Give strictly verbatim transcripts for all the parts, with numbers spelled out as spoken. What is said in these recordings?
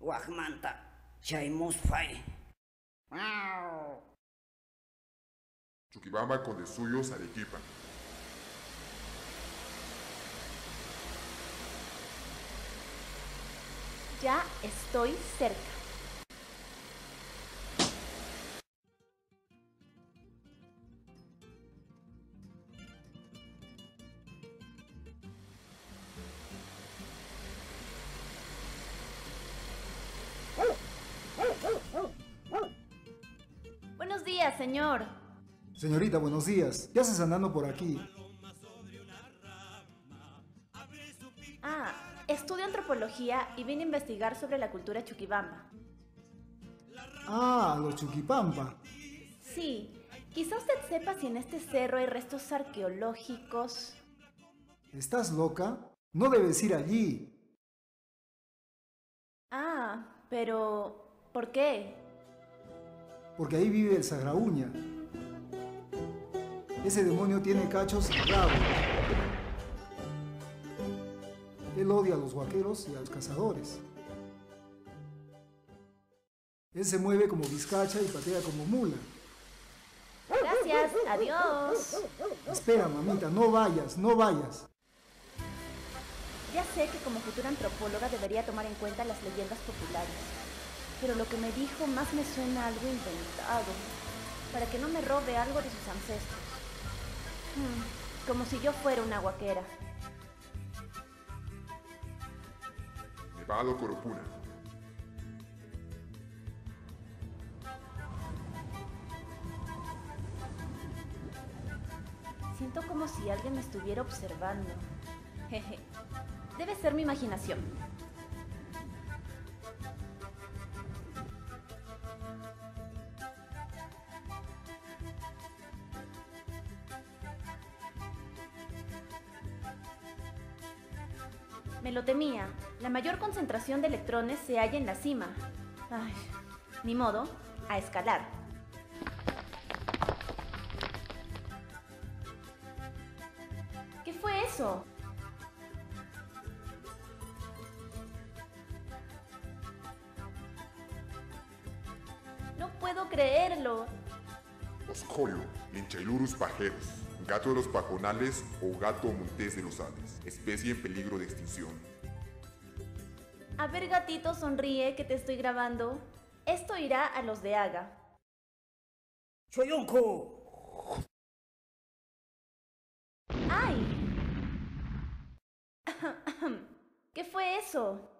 Guajmanta, Chaimus Fai. Chuquibamba con de suyos Arequipa. Ya estoy cerca. Buenos días, señor. Señorita, buenos días. ¿Qué haces andando por aquí? Ah, estudio antropología y vine a investigar sobre la cultura chuquibamba. Ah, los chuquipampa. Sí, quizá usted sepa si en este cerro hay restos arqueológicos. ¿Estás loca? No debes ir allí. Ah, pero ¿por qué? Porque ahí vive el Saqra Uña. Ese demonio tiene cachos bravos. Él odia a los vaqueros y a los cazadores. Él se mueve como vizcacha y patea como mula. Gracias, adiós. Espera, mamita, no vayas, no vayas. Ya sé que como futura antropóloga debería tomar en cuenta las leyendas populares. Pero lo que me dijo más me suena algo inventado, para que no me robe algo de sus ancestros. Hmm, como si yo fuera una huaquera. Nevado Coropuna. Siento como si alguien me estuviera observando. Jeje. Debe ser mi imaginación. Me lo temía. La mayor concentración de electrones se halla en la cima. Ay, ni modo, a escalar. ¿Qué fue eso? No puedo creerlo. Oscollo, Ninchelurus Pajeros. Gato de los pajonales o gato montés de los Andes, especie en peligro de extinción. A ver, gatito, sonríe que te estoy grabando. Esto irá a los de Haga. ¡Choyonco! ¡Ay! ¿Qué fue eso?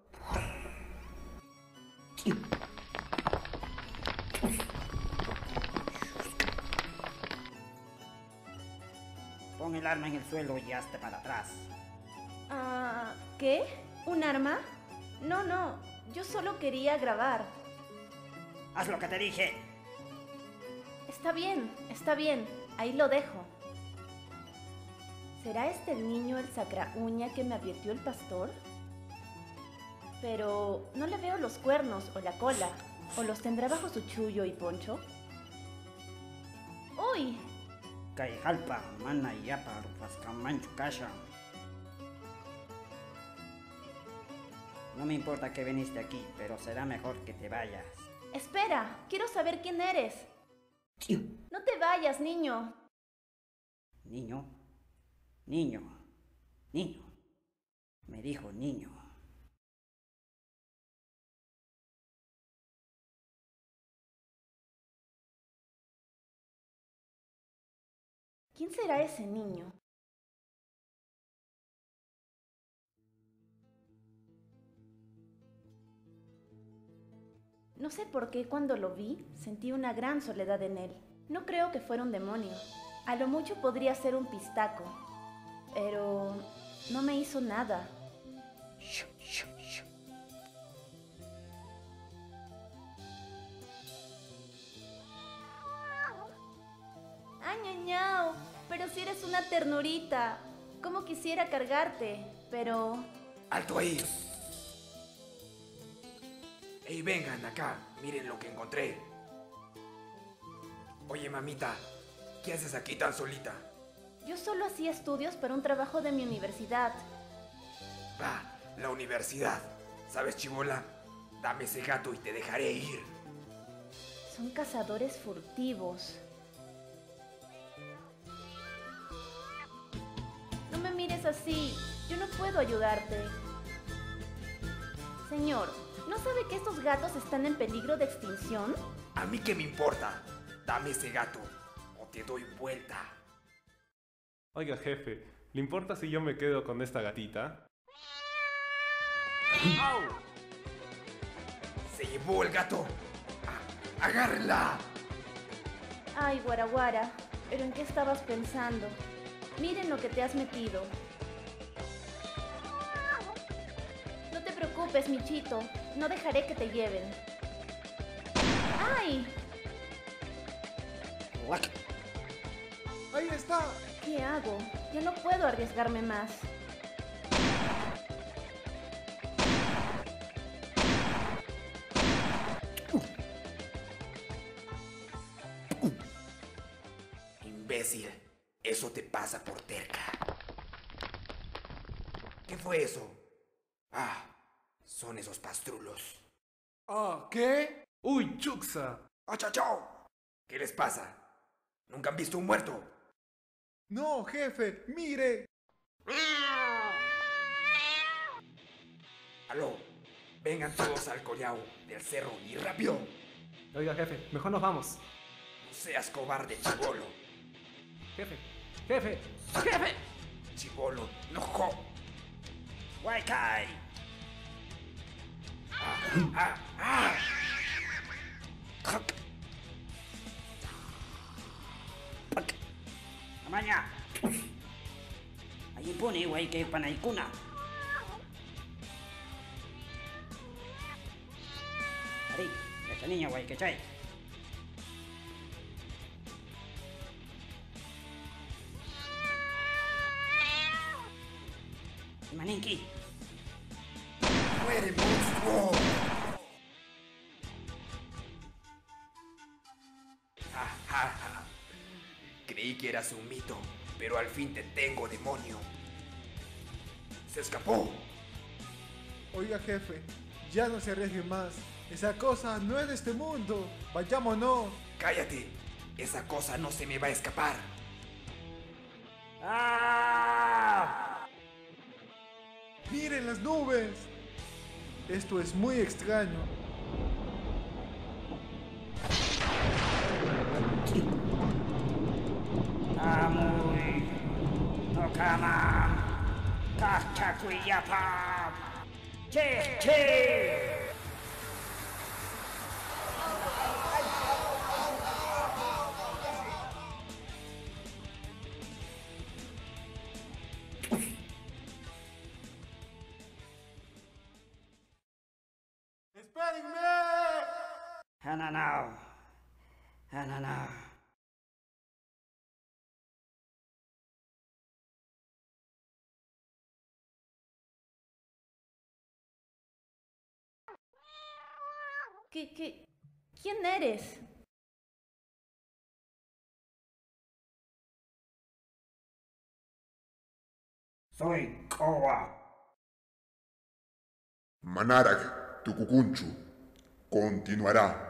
Pon el arma en el suelo y hazte para atrás. Ah, ¿qué? ¿Un arma? No, no, yo solo quería grabar. ¡Haz lo que te dije! Está bien, está bien, ahí lo dejo. ¿Será este el niño el Saqra Uña que me advirtió el pastor? Pero no le veo los cuernos o la cola, o los tendrá bajo su chullo y poncho. ¡Uy! Caijalpa, mana yapa, pascamancho casa. No me importa que viniste aquí, pero será mejor que te vayas. Espera, quiero saber quién eres. No te vayas, niño. Niño, niño, niño. Me dijo niño. ¿Quién será ese niño? No sé por qué cuando lo vi sentí una gran soledad en él. No creo que fuera un demonio. A lo mucho podría ser un pistaco. Pero no me hizo nada. ¡Ay, ñañao! Pero si eres una ternurita. ¿Cómo quisiera cargarte? Pero... ¡Alto ahí! ¡Ey, vengan acá! ¡Miren lo que encontré! Oye, mamita, ¿qué haces aquí tan solita? Yo solo hacía estudios para un trabajo de mi universidad. ¡Ah! ¡La universidad! ¿Sabes, chibola? Dame ese gato y te dejaré ir. Son cazadores furtivos. No me mires así. Yo no puedo ayudarte. Señor, ¿no sabe que estos gatos están en peligro de extinción? A mí qué me importa. Dame ese gato o te doy vuelta. Oiga, jefe, ¿le importa si yo me quedo con esta gatita? ¡Au! ¡Se llevó el gato! ¡Agárrenla! Ay, guaraguara, ¿pero en qué estabas pensando? Miren lo que te has metido. No te preocupes, Michito. No dejaré que te lleven. ¡Ay! ¡Ahí está! ¿Qué hago? Ya no puedo arriesgarme más. Imbécil, eso te pasa por terca. ¿Qué fue eso? Ah... Son esos pastrulos. ¿Ah, qué? ¡Uy, chuxa! ¡Achachao! ¿Qué les pasa? ¿Nunca han visto un muerto? ¡No, jefe! ¡Mire! ¡Aló! Vengan todos al collao del cerro y rápido. Oiga, jefe, mejor nos vamos. No seas cobarde, chibolo. Jefe, jefe, jefe. Chibolo, no jo. ¡Waikai! Ah, ah, ah. ¡Amaña! Ahí pone, güey, que panaicuna. Ari, esta niña, güey, que chay. Maninki. ¡Muere, monstruo! Ja, ja, ja. Creí que eras un mito, pero al fin te tengo, demonio. ¡Se escapó! Oiga, jefe, ya no se arriesgue más. Esa cosa no es de este mundo. ¡Vayámonos! ¡Cállate! Esa cosa no se me va a escapar. ¡Ah! ¡Miren las nubes! Esto es muy extraño. Amui, Tokama, Tachacuillapa, Che, Che. Ananao, ananao. ¿Qué, qué? ¿Quién eres? Soy Koa. Manarak Tucucunchu continuará.